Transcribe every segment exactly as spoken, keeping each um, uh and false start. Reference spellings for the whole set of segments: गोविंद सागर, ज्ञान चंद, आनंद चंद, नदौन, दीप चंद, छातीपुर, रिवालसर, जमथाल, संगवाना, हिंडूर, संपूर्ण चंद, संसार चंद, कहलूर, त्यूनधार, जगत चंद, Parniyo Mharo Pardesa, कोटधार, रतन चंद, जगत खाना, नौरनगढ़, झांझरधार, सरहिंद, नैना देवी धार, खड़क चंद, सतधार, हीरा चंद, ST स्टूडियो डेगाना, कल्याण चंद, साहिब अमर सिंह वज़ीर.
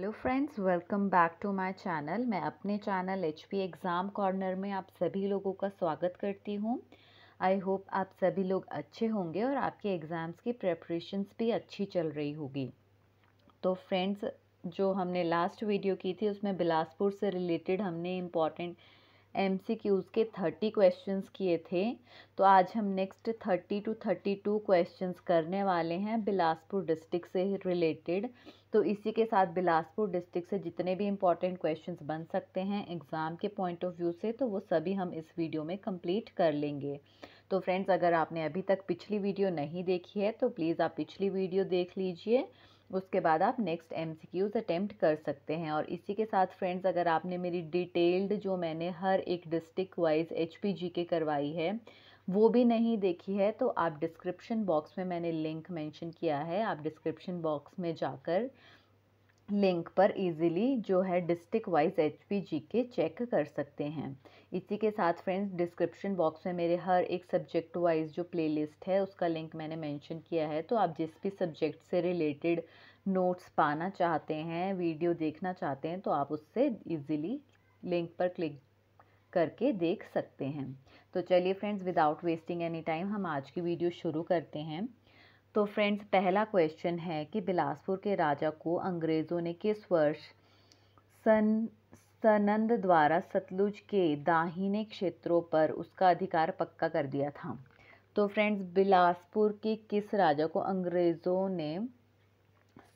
Hello friends, welcome back to my channel. मैं अपने channel H P exam corner में आप सभी लोगों का स्वागत करती हूँ। आई होप आप सभी लोग अच्छे होंगे और आपके एग्ज़ाम्स की प्रेपरेशंस भी अच्छी चल रही होगी। तो फ्रेंड्स, जो हमने लास्ट वीडियो की थी उसमें बिलासपुर से रिलेटेड हमने इम्पॉर्टेंट एम सी क्यूज़ के थर्टी क्वेश्चंस किए थे। तो आज हम next thirty two thirty two questions करने वाले हैं बिलासपुर डिस्ट्रिक्ट से रिलेटेड। तो इसी के साथ बिलासपुर डिस्ट्रिक्ट से जितने भी इम्पॉर्टेंट क्वेश्चंस बन सकते हैं एग्ज़ाम के पॉइंट ऑफ व्यू से, तो वो सभी हम इस वीडियो में कंप्लीट कर लेंगे। तो फ्रेंड्स, अगर आपने अभी तक पिछली वीडियो नहीं देखी है तो प्लीज़ आप पिछली वीडियो देख लीजिए, उसके बाद आप next M C Qs attempt कर सकते हैं। और इसी के साथ फ्रेंड्स, अगर आपने मेरी डिटेल्ड जो मैंने हर एक district wise H P G K करवाई है वो भी नहीं देखी है तो आप डिस्क्रिप्शन बॉक्स में मैंने लिंक मेंशन किया है, आप डिस्क्रिप्शन बॉक्स में जाकर लिंक पर इजीली जो है district wise H P G K check कर सकते हैं। इसी के साथ फ्रेंड्स, डिस्क्रिप्शन बॉक्स में मेरे हर एक सब्जेक्ट वाइज जो प्लेलिस्ट है उसका लिंक मैंने मेंशन किया है। तो आप जिस भी सब्जेक्ट से रिलेटेड नोट्स पाना चाहते हैं, वीडियो देखना चाहते हैं, तो आप उससे इजीली लिंक पर क्लिक करके देख सकते हैं। तो चलिए friends, without wasting any time हम आज की वीडियो शुरू करते हैं। तो फ्रेंड्स, पहला क्वेश्चन है कि बिलासपुर के राजा को अंग्रेज़ों ने किस वर्ष सन सनंद द्वारा सतलुज के दाहिने क्षेत्रों पर उसका अधिकार पक्का कर दिया था। तो फ्रेंड्स, बिलासपुर के किस राजा को अंग्रेज़ों ने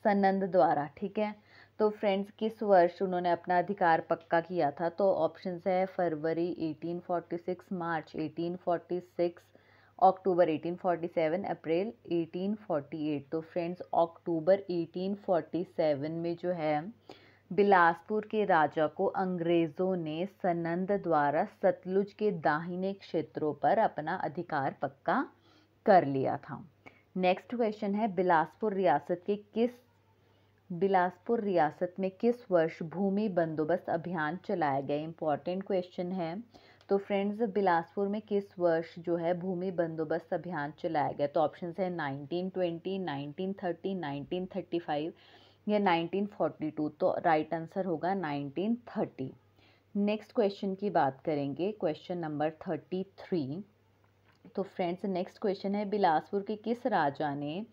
सनंद द्वारा, ठीक है, तो फ्रेंड्स किस वर्ष उन्होंने अपना अधिकार पक्का किया था? तो ऑप्शंस है February eighteen forty six, March eighteen forty six, October eighteen forty seven, April eighteen forty eight. तो friends, October eighteen forty seven में जो है बिलासपुर के राजा को अंग्रेज़ों ने सनंद द्वारा सतलुज के दाहिने क्षेत्रों पर अपना अधिकार पक्का कर लिया था। नेक्स्ट क्वेश्चन है बिलासपुर रियासत के किस बिलासपुर रियासत में किस वर्ष भूमि बंदोबस्त अभियान चलाया गया? इम्पॉर्टेंट क्वेश्चन है। तो फ्रेंड्स, बिलासपुर में किस वर्ष जो है भूमि बंदोबस्त अभियान चलाया गया? तो ऑप्शंस है nineteen twenty, nineteen thirty, nineteen thirty five या नाइनटीन फोर्टी टू। तो राइट आंसर होगा नाइनटीन थर्टी। नेक्स्ट क्वेश्चन की बात करेंगे, क्वेश्चन नंबर थर्टी थ्री। तो फ्रेंड्स, नेक्स्ट क्वेश्चन है बिलासपुर के किस राजा ने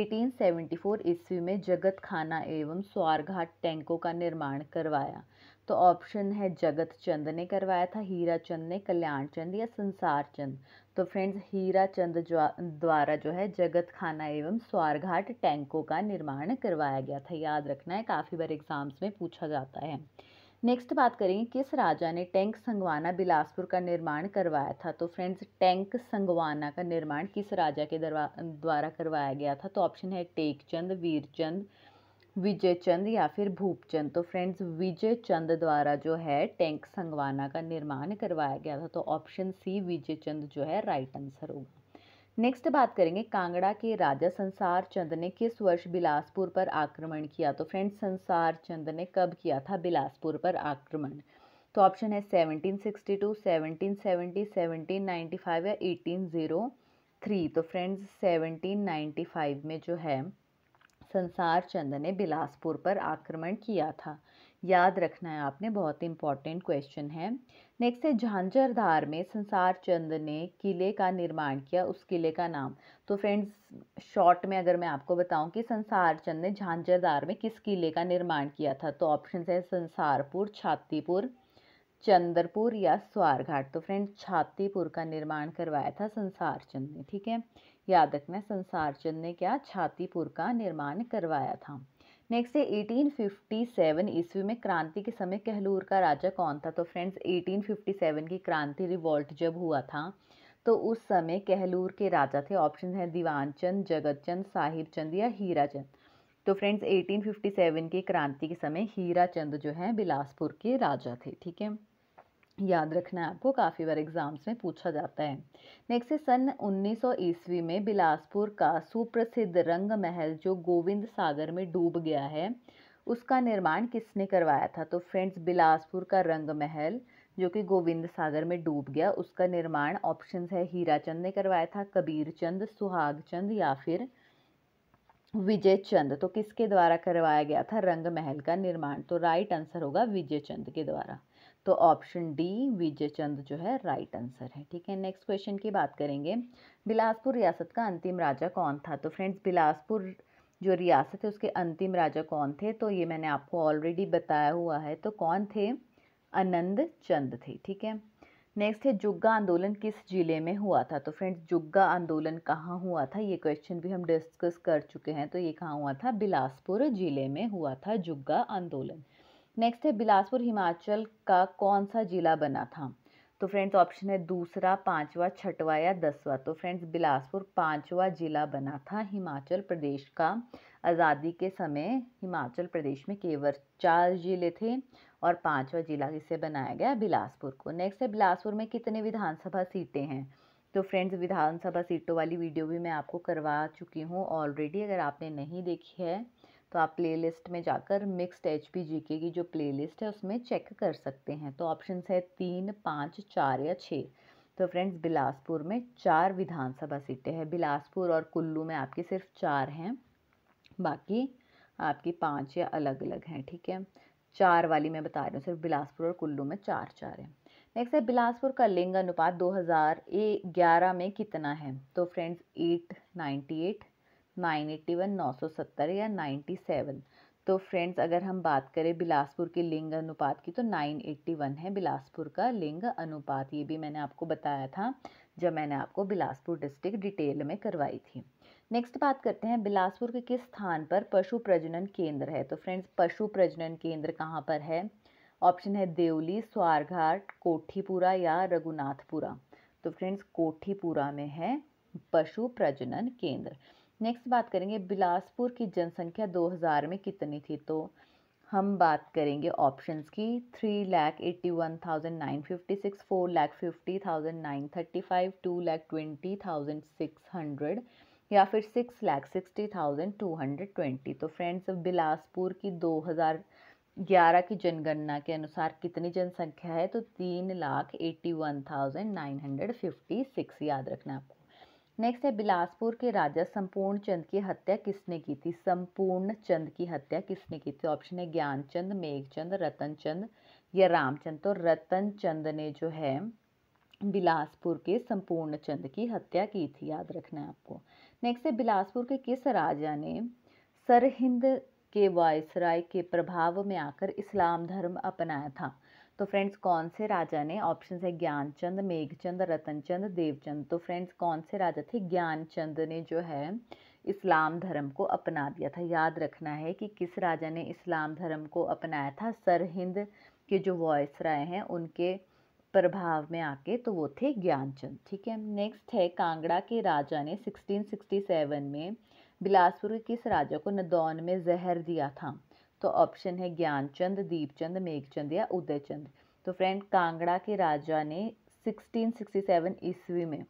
एटीन सेवेंटी फोर ईस्वी में जगत खाना एवं स्वारघाट टैंकों का निर्माण करवाया? तो ऑप्शन है जगत चंद ने करवाया था, हीरा चंद ने, कल्याण चंद या संसार चंद। तो फ्रेंड्स, हीरा चंद द्वारा जो है जगत खाना एवं स्वारघाट टैंकों का निर्माण करवाया गया था। याद रखना है, काफ़ी बार एग्जाम्स में पूछा जाता है। नेक्स्ट बात करेंगे किस राजा ने टैंक संगवाना बिलासपुर का निर्माण करवाया था? तो फ्रेंड्स, टैंक संगवाना का निर्माण किस राजा के द्वारा करवाया गया था? तो ऑप्शन है टेकचंद, वीरचंद, विजयचंद या फिर भूपचंद। तो फ्रेंड्स, विजयचंद द्वारा जो है टैंक संगवाना का निर्माण करवाया गया था। तो ऑप्शन सी विजयचंद जो है राइट आंसर होगा। नेक्स्ट बात करेंगे कांगड़ा के राजा संसार चंद ने किस वर्ष बिलासपुर पर आक्रमण किया? तो फ्रेंड्स, संसार चंद ने कब किया था बिलासपुर पर आक्रमण? तो ऑप्शन है seventeen sixty two, seventeen seventy, seventeen ninety five या एटीन ओ थ्री। तो फ्रेंड्स, सेवनटीन नाइंटी फाइव में जो है संसार चंद ने बिलासपुर पर आक्रमण किया था। याद रखना है आपने, बहुत इंपॉर्टेंट क्वेश्चन है। नेक्स्ट है झांझरधार में संसार चंद ने किले का निर्माण किया, उस किले का नाम? तो फ्रेंड्स, शॉर्ट में अगर मैं आपको बताऊं कि संसार चंद ने झांझरधार में किस किले का निर्माण किया था, तो ऑप्शन है संसारपुर, छातीपुर, चंद्रपुर या स्वारघाट। तो फ्रेंड्स, छातीपुर का निर्माण करवाया था संसार चंद ने, ठीक है, याद रखना। संसार चंद ने क्या, छातीपुर का निर्माण करवाया था। नेक्स्ट है एटीन फिफ्टी सेवन ईस्वी में क्रांति के समय कहलूर का राजा कौन था? तो फ्रेंड्स, एटीन फिफ्टी सेवन की क्रांति रिवॉल्ट जब हुआ था तो उस समय कहलूर के राजा थे, ऑप्शन है दीवान चंद, जगत चंद, साहिब चंद या हीरा चंद। तो फ्रेंड्स, एटीन फिफ्टी सेवन की क्रांति के समय हीरा चंद जो है बिलासपुर के राजा थे, ठीक है, याद रखना है आपको, काफ़ी बार एग्जाम्स में पूछा जाता है। नेक्स्ट है सन उन्नीस सौ ईस्वी में बिलासपुर का सुप्रसिद्ध रंग महल जो गोविंद सागर में डूब गया है उसका निर्माण किसने करवाया था? तो फ्रेंड्स, बिलासपुर का रंग महल जो कि गोविंद सागर में डूब गया उसका निर्माण ऑप्शंस है हीरा चंद ने करवाया था, कबीर चंद, सुहाग चंद या फिर विजय चंद। तो किसके द्वारा करवाया गया था रंग महल का निर्माण? तो राइट आंसर होगा विजय चंद के द्वारा। तो ऑप्शन डी विजय चंद जो है राइट आंसर है। ठीक है, नेक्स्ट क्वेश्चन की बात करेंगे। बिलासपुर रियासत का अंतिम राजा कौन था? तो फ्रेंड्स बिलासपुर जो रियासत है उसके अंतिम राजा कौन थे? तो ये मैंने आपको ऑलरेडी बताया हुआ है। तो कौन थे? आनंद चंद थे। ठीक है, नेक्स्ट है जुग्गा आंदोलन किस जिले में हुआ था? तो फ्रेंड्स जुग्गा आंदोलन कहाँ हुआ था ये क्वेश्चन भी हम डिस्कस कर चुके हैं। तो ये कहाँ हुआ था? बिलासपुर जिले में हुआ था जुग्गा आंदोलन। नेक्स्ट है बिलासपुर हिमाचल का कौन सा जिला बना था? तो फ्रेंड्स ऑप्शन है दूसरा, पांचवा, छठवा या दसवा। तो फ्रेंड्स बिलासपुर पांचवा जिला बना था हिमाचल प्रदेश का। आज़ादी के समय हिमाचल प्रदेश में केवल चार जिले थे और पांचवा जिला इसे बनाया गया बिलासपुर को। नेक्स्ट है बिलासपुर में कितने विधानसभा सीटें हैं? तो फ्रेंड्स विधानसभा सीटों वाली वीडियो भी मैं आपको करवा चुकी हूँ ऑलरेडी। अगर आपने नहीं देखी है तो आप प्लेलिस्ट में जाकर मिक्स्ड एचपी जीके की जो प्लेलिस्ट है उसमें चेक कर सकते हैं। तो ऑप्शन है तीन, पाँच, चार या छः। तो फ्रेंड्स बिलासपुर में चार विधानसभा सीटें हैं। बिलासपुर और कुल्लू में आपकी सिर्फ चार हैं, बाकी आपकी पाँच या अलग अलग हैं। ठीक है, चार वाली मैं बता रही हूँ, सिर्फ बिलासपुर और कुल्लू में चार चार है। नेक्स्ट है बिलासपुर का लिंग अनुपात दो हज़ार ग्यारह में कितना है? तो friends eight ninety eight, nine eighty one, नौ सौ सत्तर या नाइन्टी सेवन। तो फ्रेंड्स अगर हम बात करें बिलासपुर के लिंग अनुपात की तो नाइन एटी वन है बिलासपुर का लिंग अनुपात। ये भी मैंने आपको बताया था जब मैंने आपको बिलासपुर डिस्ट्रिक्ट डिटेल में करवाई थी। नेक्स्ट बात करते हैं बिलासपुर के किस स्थान पर पशु प्रजनन केंद्र है? तो फ्रेंड्स पशु प्रजनन केंद्र कहाँ पर है? ऑप्शन है देवली, स्वारघाट, कोठीपुरा या रघुनाथपुरा। तो फ्रेंड्स कोठीपुरा में है पशु प्रजनन केंद्र। नेक्स्ट बात करेंगे बिलासपुर की जनसंख्या दो हज़ार में कितनी थी? तो हम बात करेंगे ऑप्शंस की, three lakh eighty one thousand nine fifty six, four lakh fifty thousand nine thirty five, two lakh twenty thousand six hundred या फिर six lakh sixty thousand two hundred twenty. तो फ्रेंड्स बिलासपुर की दो हज़ार ग्यारह की जनगणना के अनुसार कितनी जनसंख्या है? तो तीन lakh eighty one thousand nine hundred fifty six, याद रखना आपको। नेक्स्ट है बिलासपुर के राजा संपूर्ण चंद की हत्या किसने की थी? संपूर्ण चंद की हत्या किसने की थी? ऑप्शन है ज्ञानचंद, मेघचंद, रतन चंद या रामचंद। तो रतन चंद ने जो है बिलासपुर के संपूर्ण चंद की हत्या की थी, याद रखना है आपको। नेक्स्ट है बिलासपुर के किस राजा ने सरहिंद के वायसराय के प्रभाव में आकर इस्लाम धर्म अपनाया था? तो फ्रेंड्स कौन से राजा ने? ऑप्शन है ज्ञानचंद, मेघचंद, रतनचंद, देवचंद। तो फ्रेंड्स कौन से राजा थे? ज्ञानचंद ने जो है इस्लाम धर्म को अपना दिया था। याद रखना है कि किस राजा ने इस्लाम धर्म को अपनाया था। सरहिंद के जो वायसराय हैं उनके प्रभाव में आके, तो वो थे ज्ञानचंद। ठीक है, नेक्स्ट है कांगड़ा के राजा ने सिक्सटीन सिक्सटी सेवन में बिलासपुर के किस राजा को नदौन में जहर दिया था? तो ऑप्शन है ज्ञानचंद, दीपचंद, मेघचंद या उदयचंद। तो फ्रेंड कांगड़ा के राजा ने सिक्सटीन सिक्सटी सेवन ईस्वी में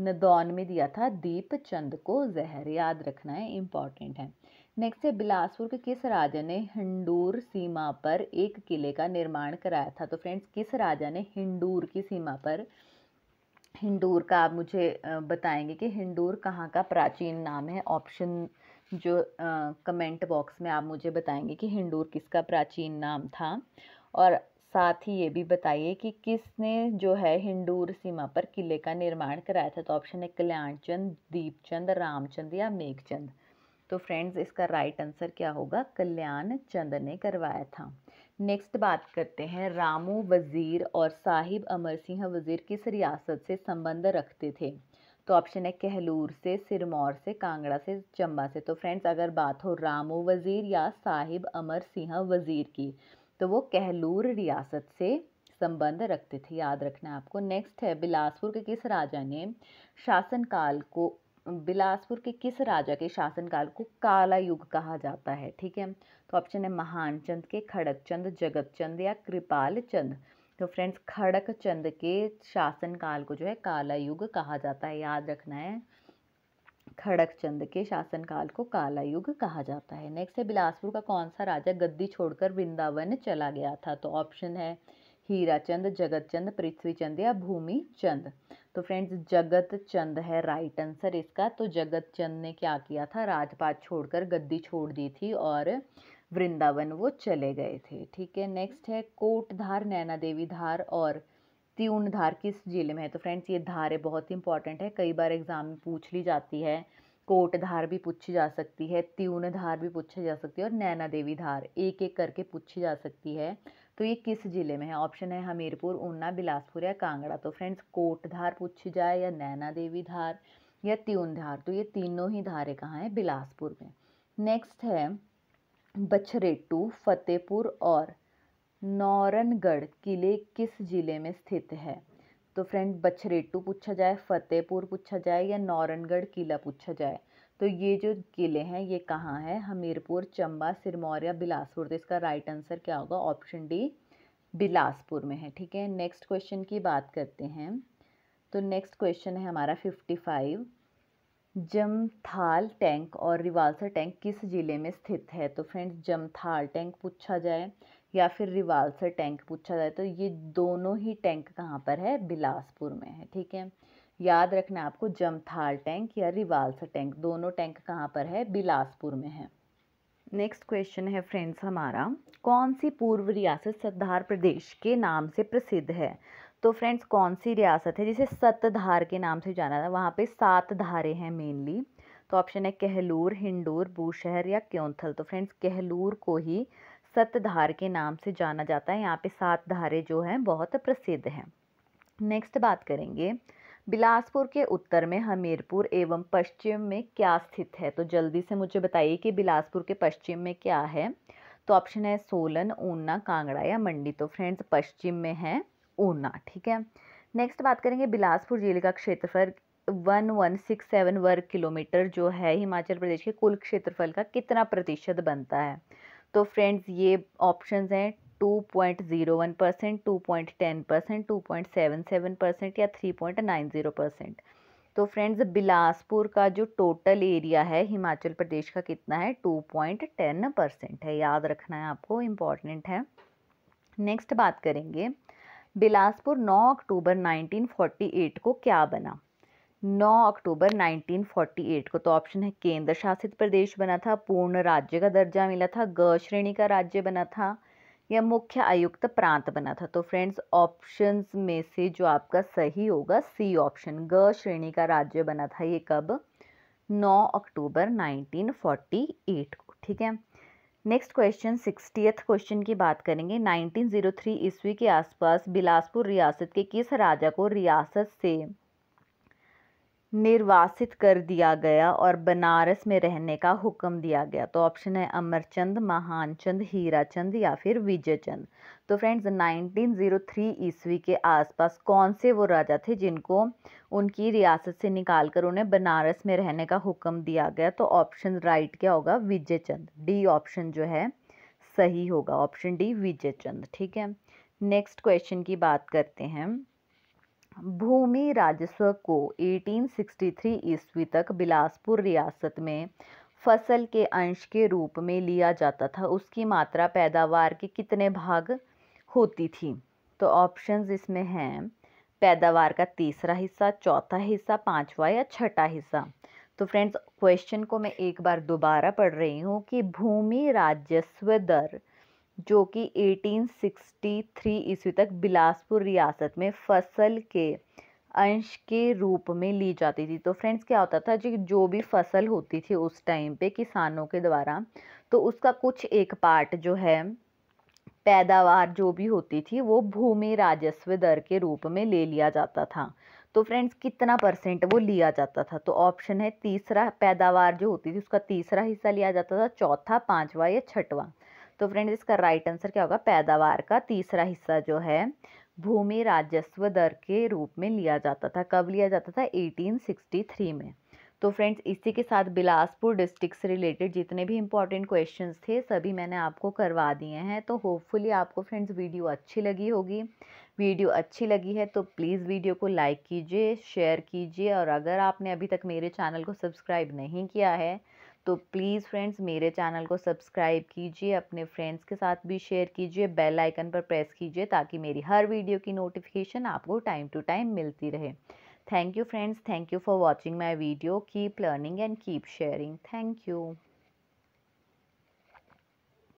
नदौन में दिया था दीपचंद को जहर, याद रखना है, इम्पॉर्टेंट है। नेक्स्ट है बिलासपुर के किस राजा ने हिंडूर सीमा पर एक किले का निर्माण कराया था? तो फ्रेंड्स किस राजा ने हिंडूर की सीमा पर, हिंडूर का आप मुझे बताएंगे कि हिंडूर कहाँ का प्राचीन नाम है, ऑप्शन जो कमेंट बॉक्स में आप मुझे बताएंगे कि हिंडूर किसका प्राचीन नाम था। और साथ ही ये भी बताइए कि किसने जो है हिंडूर सीमा पर किले का निर्माण कराया था। तो ऑप्शन है कल्याणचंद, दीपचंद, रामचंद या मेघचंद। तो फ्रेंड्स इसका राइट आंसर क्या होगा? कल्याणचंद ने करवाया था। नेक्स्ट बात करते हैं रामू वज़ीर और साहिब अमर सिंह वज़ीर किस रियासत से संबंध रखते थे? तो ऑप्शन है कहलूर से, सिरमौर से, कांगड़ा से, चंबा से। तो फ्रेंड्स अगर बात हो रामू वज़ीर या साहिब अमर सिंह वज़ीर की तो वो कहलूर रियासत से संबंध रखते थे, याद रखना आपको। नेक्स्ट है बिलासपुर के किस राजा ने शासनकाल को, बिलासपुर के किस राजा के शासनकाल को काला युग कहा जाता है? ठीक है, तो ऑप्शन है महानचंद के, खड़कचंद, जगतचंद या कृपालचंद। तो फ्रेंड्स खड़क चंद के शासनकाल को जो है काला युग कहा जाता है, याद रखना है, खड़क चंद के शासनकाल को काला युग कहा जाता है। नेक्स्ट है बिलासपुर का कौन सा राजा गद्दी छोड़कर वृंदावन चला गया था? तो ऑप्शन है हीरा चंद, जगत चंद, पृथ्वी चंद या भूमि चंद। तो फ्रेंड्स जगत चंद है राइट आंसर इसका। तो जगत चंद ने क्या किया था, राजपाट छोड़कर गद्दी छोड़ दी थी और वृंदावन वो चले गए थे। ठीक है, नेक्स्ट है कोटधार, नैना देवी धार और त्यूनधार किस जिले में है। तो फ्रेंड्स ये धार है, बहुत इंपॉर्टेंट है, कई बार एग्जाम में पूछ ली जाती है। कोटधार भी पूछी जा सकती है, त्यूनधार भी पूछी जा सकती है और नैना देवी धार, एक एक करके पूछी जा सकती है। तो ये किस जिले में है, ऑप्शन है हमीरपुर, ऊना, बिलासपुर या कांगड़ा। तो फ्रेंड्स कोटधार पूछी जाए या नैना देवी धार या त्यूनधार, तो ये तीनों ही धारें कहाँ हैं, बिलासपुर में। नेक्स्ट है बछरेटू, फतेहपुर और नौरनगढ़ किले किस जिले में स्थित है। तो फ्रेंड बछरेटू पूछा जाए, फतेहपुर पूछा जाए या नौरनगढ़ किला पूछा जाए। तो ये जो किले हैं ये कहाँ है, हमीरपुर, चंबा, सिरमौर या बिलासपुर। तो इसका राइट आंसर क्या होगा, ऑप्शन डी बिलासपुर में है। ठीक है, नेक्स्ट क्वेश्चन की बात करते हैं। तो नेक्स्ट क्वेश्चन है हमारा फिफ्टी फाइव, जमथाल टैंक और रिवालसर टैंक किस जिले में स्थित है। तो फ्रेंड्स जमथाल टैंक पूछा जाए या फिर रिवालसर टैंक पूछा जाए, तो ये दोनों ही टैंक कहाँ पर है, बिलासपुर में है। ठीक है, याद रखना आपको, जमथाल टैंक या रिवालसर टैंक, दोनों टैंक कहाँ पर है, बिलासपुर में है। नेक्स्ट क्वेश्चन है फ्रेंड्स हमारा, कौन सी पूर्व रियासत सतधार प्रदेश के नाम से प्रसिद्ध है। तो फ्रेंड्स कौन सी रियासत है जिसे सतधार के नाम से जाना था, वहाँ पे सात धारें हैं मेनली। तो ऑप्शन है कहलूर, हिंडूर, बूशहर या क्योंथल। तो फ्रेंड्स कहलूर को ही सतधार के नाम से जाना जाता है, यहाँ पे सात धारें जो हैं बहुत प्रसिद्ध हैं। नेक्स्ट बात करेंगे, बिलासपुर के उत्तर में हमीरपुर एवं पश्चिम में क्या स्थित है। तो जल्दी से मुझे बताइए कि बिलासपुर के पश्चिम में क्या है। तो ऑप्शन है सोलन, ऊना, कांगड़ा या मंडी। तो फ्रेंड्स पश्चिम में है ऊना। ठीक है, नेक्स्ट बात करेंगे, बिलासपुर जिले का क्षेत्रफल ग्यारह सौ सरसठ वर्ग किलोमीटर जो है हिमाचल प्रदेश के कुल क्षेत्रफल का कितना प्रतिशत बनता है। तो फ्रेंड्स ये ऑप्शंस हैं two point zero one percent, two point one zero percent, two point seven seven percent या three point nine zero percent. तो फ्रेंड्स बिलासपुर का जो टोटल एरिया है हिमाचल प्रदेश का कितना है, two point one zero percent है, याद रखना है आपको, इम्पॉर्टेंट है। नेक्स्ट बात करेंगे, बिलासपुर नौ अक्टूबर नाइनटीन फोर्टी एट को क्या बना, नौ अक्टूबर नाइनटीन फोर्टी एट को। तो ऑप्शन है केंद्र शासित प्रदेश बना था, पूर्ण राज्य का दर्जा मिला था, ग श्रेणी का राज्य बना था या मुख्य आयुक्त प्रांत बना था। तो फ्रेंड्स ऑप्शंस में से जो आपका सही होगा सी ऑप्शन, ग श्रेणी का राज्य बना था। ये कब, नौ अक्टूबर नाइनटीन फोर्टी एट को। ठीक है, नेक्स्ट क्वेश्चन सिक्सटीएथ क्वेश्चन की बात करेंगे, नाइनटीन ज़ीरो थ्री ईस्वी के आसपास बिलासपुर रियासत के किस राजा को रियासत से निर्वासित कर दिया गया और बनारस में रहने का हुक्म दिया गया। तो ऑप्शन है अमरचंद, महानचंद, हीराचंद या फिर विजयचंद। तो फ्रेंड्स नाइनटीन ज़ीरो थ्री ईस्वी के आसपास कौन से वो राजा थे जिनको उनकी रियासत से निकालकर उन्हें बनारस में रहने का हुक्म दिया गया। तो ऑप्शन राइट क्या होगा, विजयचंद, डी ऑप्शन जो है सही होगा, ऑप्शन डी विजयचंद। ठीक है, नेक्स्ट क्वेश्चन की बात करते हैं, भूमि राजस्व को अठारह सौ तिरसठ ईस्वी तक बिलासपुर रियासत में फसल के अंश के रूप में लिया जाता था, उसकी मात्रा पैदावार के कितने भाग होती थी। तो ऑप्शंस इसमें हैं पैदावार का तीसरा हिस्सा, चौथा हिस्सा, पांचवा या छठा हिस्सा। तो फ्रेंड्स क्वेश्चन को मैं एक बार दोबारा पढ़ रही हूँ कि भूमि राजस्व दर जो कि अठारह सौ तिरसठ ईस्वी तक बिलासपुर रियासत में फसल के अंश के रूप में ली जाती थी। तो फ्रेंड्स क्या होता था, जो जो भी फसल होती थी उस टाइम पे किसानों के द्वारा, तो उसका कुछ एक पार्ट जो है पैदावार जो भी होती थी वो भूमि राजस्व दर के रूप में ले लिया जाता था। तो फ्रेंड्स कितना परसेंट वो लिया जाता था, तो ऑप्शन है तीसरा, पैदावार जो होती थी उसका तीसरा हिस्सा लिया जाता था, चौथा, पाँचवा या छठवा। तो फ्रेंड्स इसका राइट आंसर क्या होगा, पैदावार का तीसरा हिस्सा जो है भूमि राजस्व दर के रूप में लिया जाता था। कब लिया जाता था, अठारह सौ तिरसठ में। तो फ्रेंड्स इसी के साथ बिलासपुर डिस्ट्रिक्ट से रिलेटेड जितने भी इंपॉर्टेंट क्वेश्चंस थे सभी मैंने आपको करवा दिए हैं। तो होपफुली आपको फ्रेंड्स वीडियो अच्छी लगी होगी। वीडियो अच्छी लगी है तो प्लीज़ वीडियो को लाइक कीजिए, शेयर कीजिए और अगर आपने अभी तक मेरे चैनल को सब्सक्राइब नहीं किया है तो प्लीज़ फ्रेंड्स मेरे चैनल को सब्सक्राइब कीजिए, अपने फ्रेंड्स के साथ भी शेयर कीजिए, बेल आइकन पर प्रेस कीजिए ताकि मेरी हर वीडियो की नोटिफिकेशन आपको टाइम टू टाइम मिलती रहे। Thank you friends, thank you for watching my video, keep learning and keep sharing. Thank you.